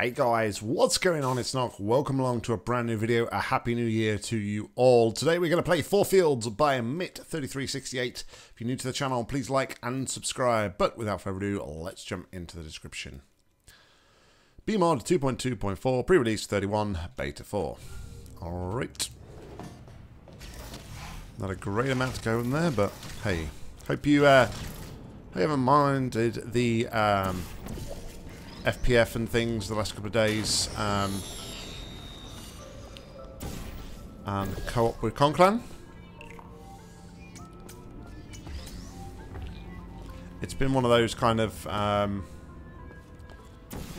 Hey guys, what's going on? It's Nock. Welcome along to a brand new video. A happy new year to you all. Today we're going to play Four Fields by mit 3368. If you're new to the channel, please like and subscribe. But without further ado, let's jump into the description. bmod 2.2.4, pre-release 31, beta 4. Alright. Not a great amount to go in there, but hey. Hope you haven't minded the FPF and things the last couple of days, and co-op with Conclan. It's been one of those kind of one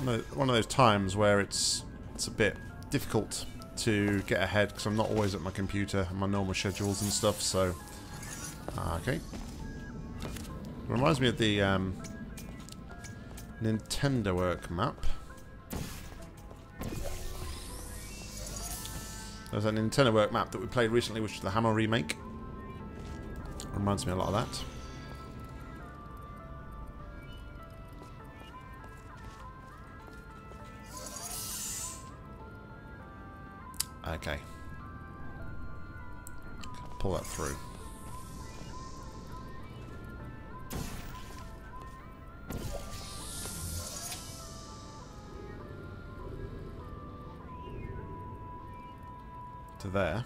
of those times where it's a bit difficult to get ahead because I'm not always at my computer and my normal schedules and stuff. So okay, it reminds me of the Nintendo work map. There's a Nintendo work map that we played recently, which is the Hammer remake. Reminds me a lot of that. Okay. Pull that through. To there.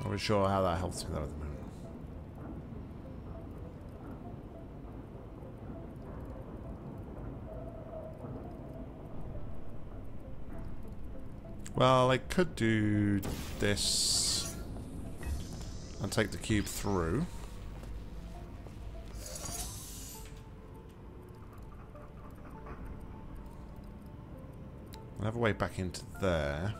Not really sure how that helps me though at the moment. Well, I could do this and take the cube through. I'll have a way back into there.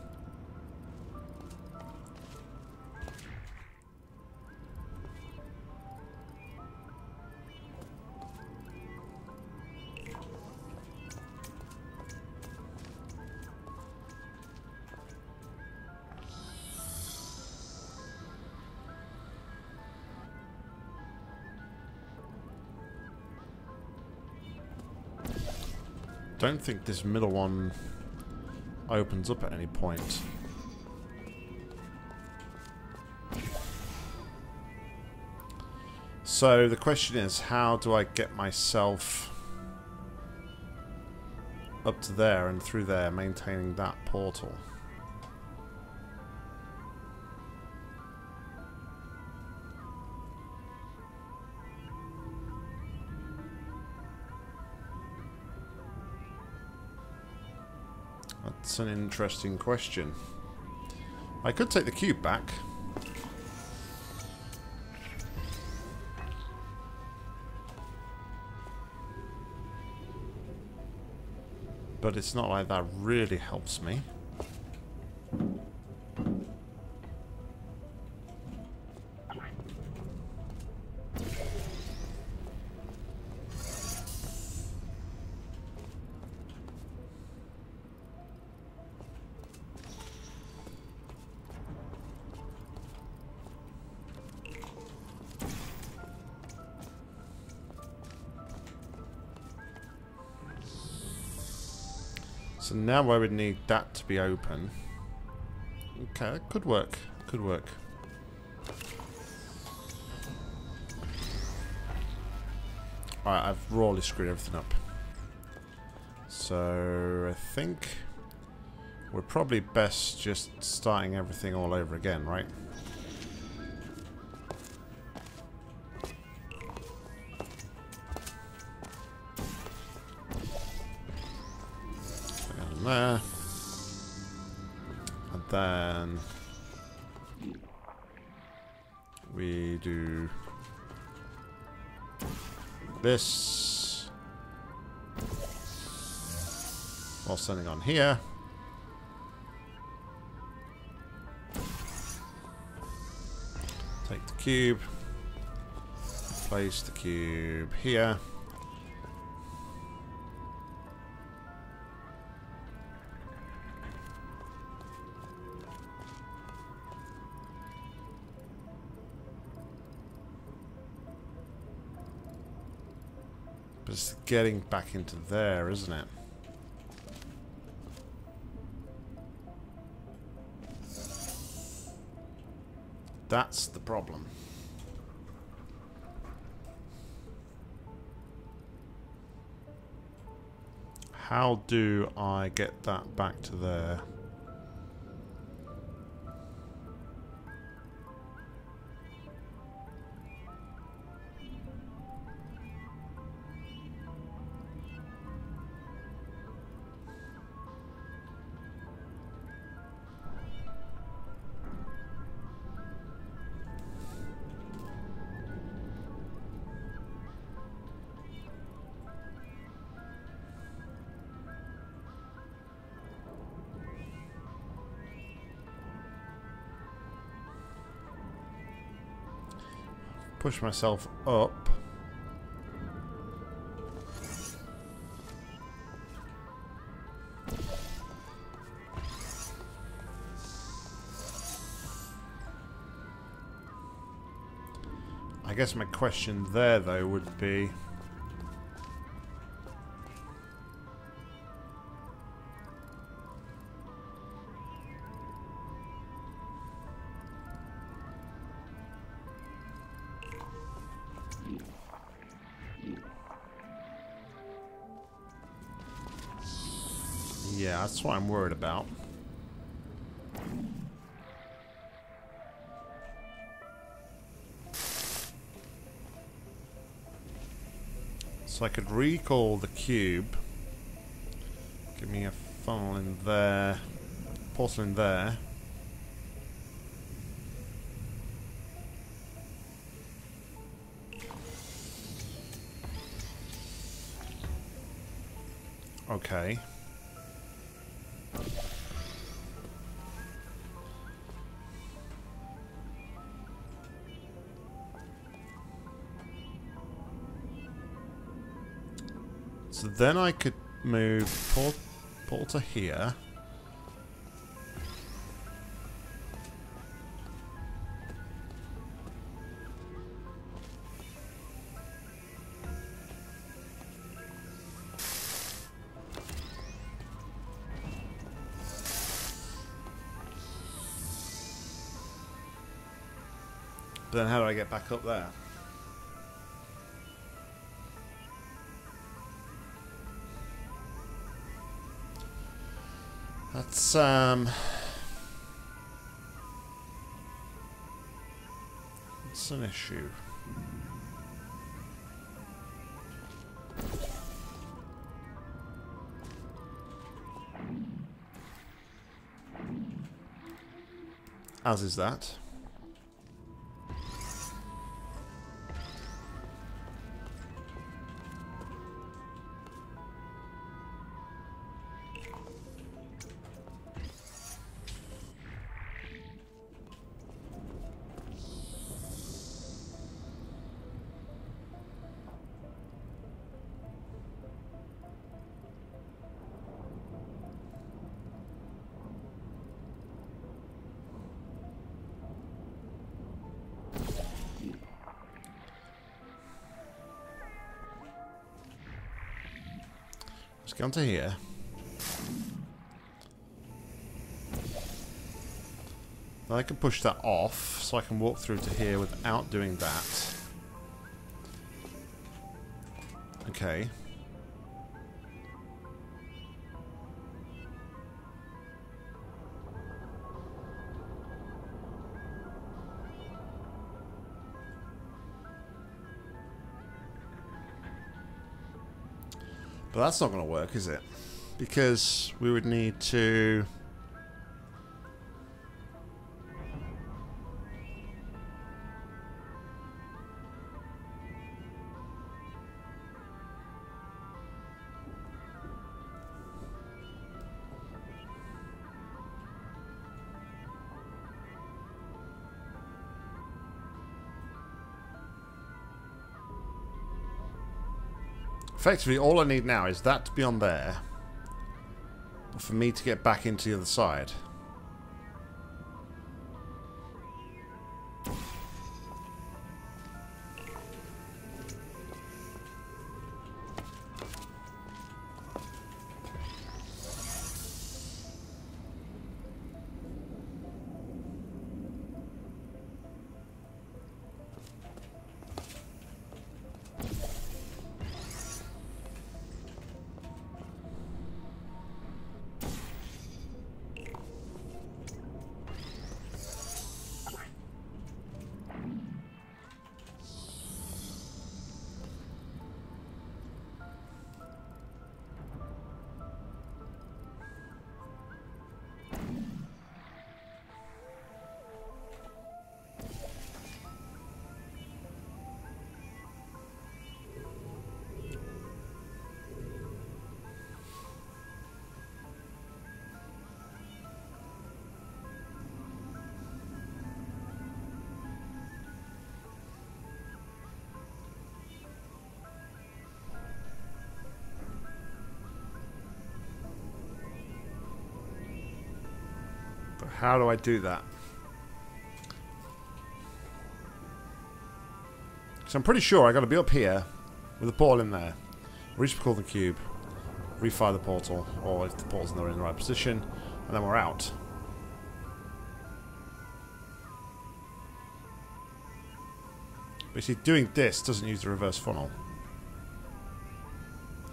Don't think this middle one opens up at any point. So the question is, how do I get myself up to there and through there, maintaining that portal? That's an interesting question. I could take the cube back. But it's not like that really helps me. So now I would need that to be open. Okay, that could work. Could work. Alright, I've rawly screwed everything up. So I think we're probably best just starting everything all over again, right? There, and then we do this while standing on here. Take the cube, place the cube here. But it's getting back into there, isn't it? That's the problem. How do I get that back to there? Push myself up. I guess my question there, though, would be... Yeah, that's what I'm worried about. So I could recall the cube. Give me a funnel in there. Portal in there. Okay. So then I could move portal to here. Then how do I get back up there? That's it's an issue. As is that. Let's go on to here. Now I can push that off, so I can walk through to here without doing that. Okay. But that's not going to work, is it? Because we would need to... Effectively, all I need now is that to be on there, but for me to get back into the other side. How do I do that? So I'm pretty sure I got to be up here with a portal in there. Reach the cube, refire the portal, or if the portal's in the right position, and then we're out. But see, doing this doesn't use the reverse funnel.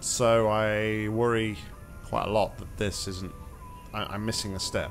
So I worry quite a lot that this isn't... I'm missing a step.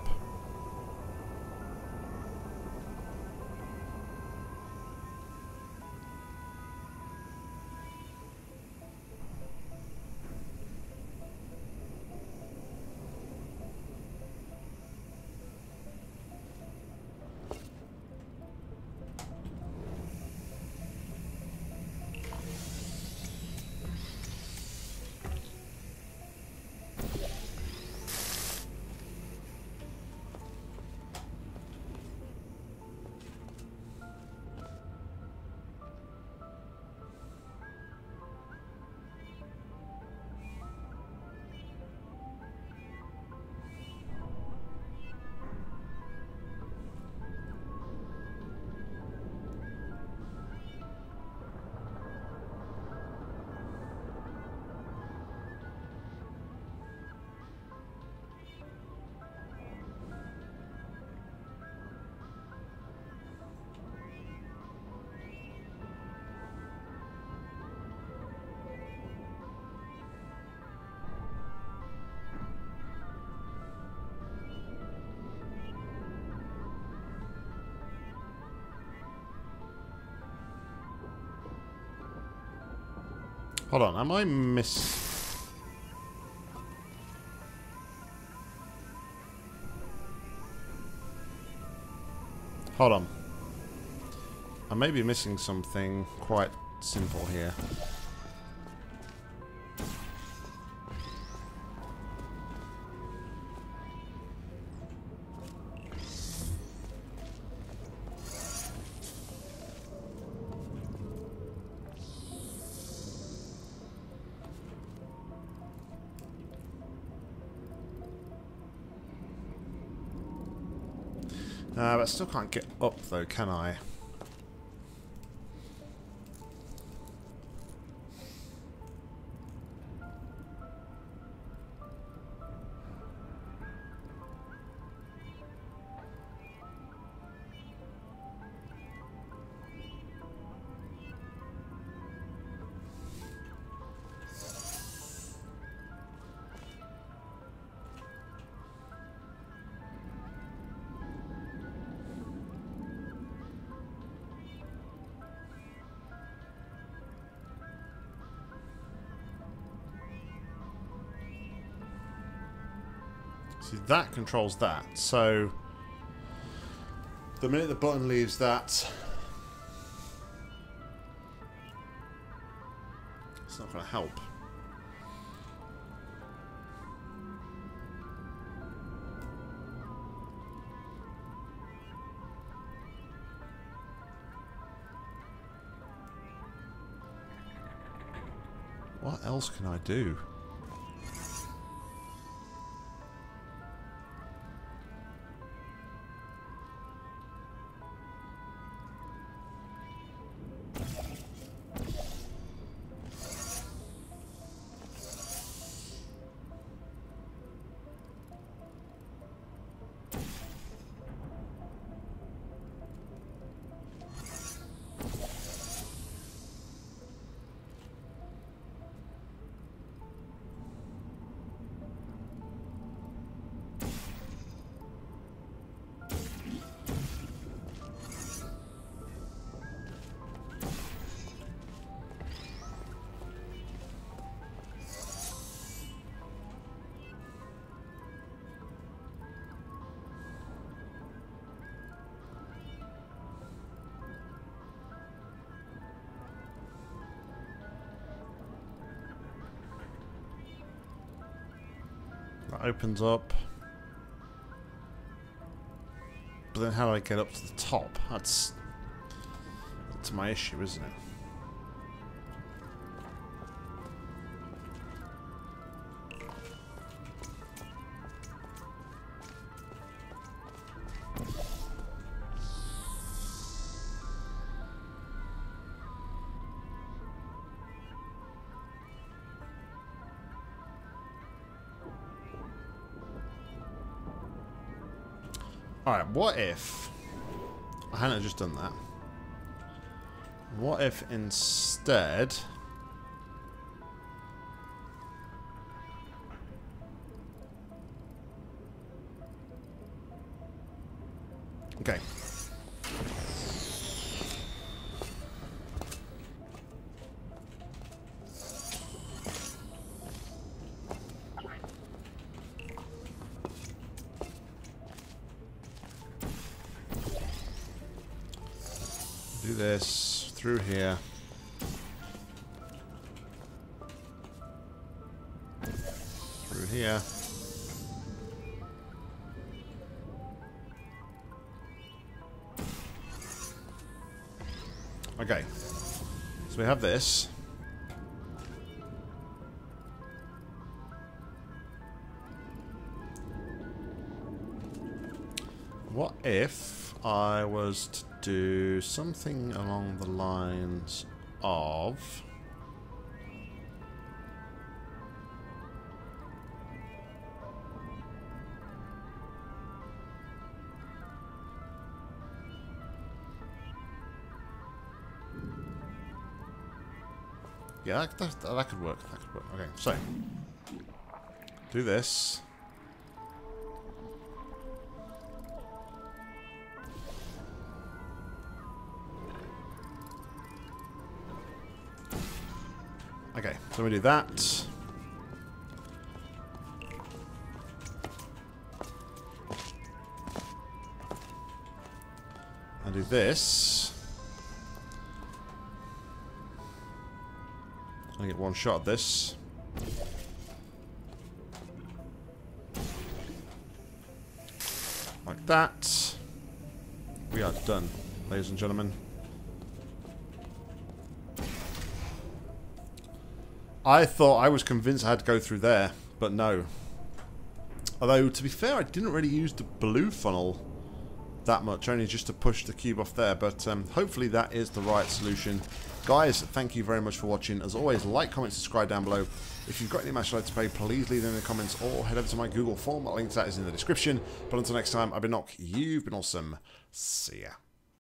Hold on, am I Hold on. I may be missing something quite simple here. But I still can't get up though, can I? See, that controls that, so the minute the button leaves that, it's not going to help. What else can I do? That opens up. But then how do I get up to the top? That's my issue, isn't it? Alright, what if I hadn't just done that? What if instead okay. Do this through here. Through here. Okay, so we have this. What if I was to do something along the lines of... Yeah, that could work, that could work. Okay, so do this. Okay, so we do that. And do this. I get one shot at this. Like that. We are done, ladies and gentlemen. I thought I was convinced I had to go through there, but no. Although, to be fair, I didn't really use the blue funnel that much, only just to push the cube off there, but hopefully that is the right solution. Guys, thank you very much for watching. As always, like, comment, subscribe down below. If you've got any match you'd like to play, please leave them in the comments or head over to my Google form. A link to that is in the description. But until next time, I've been Nock, you've been awesome. See ya.